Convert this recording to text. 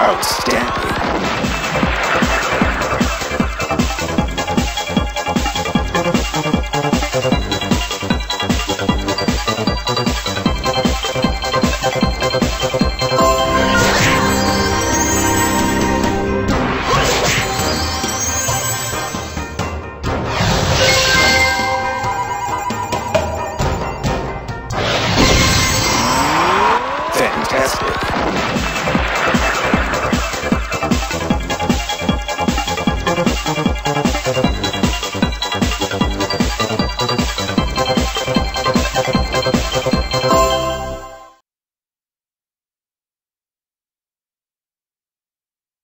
Outstanding.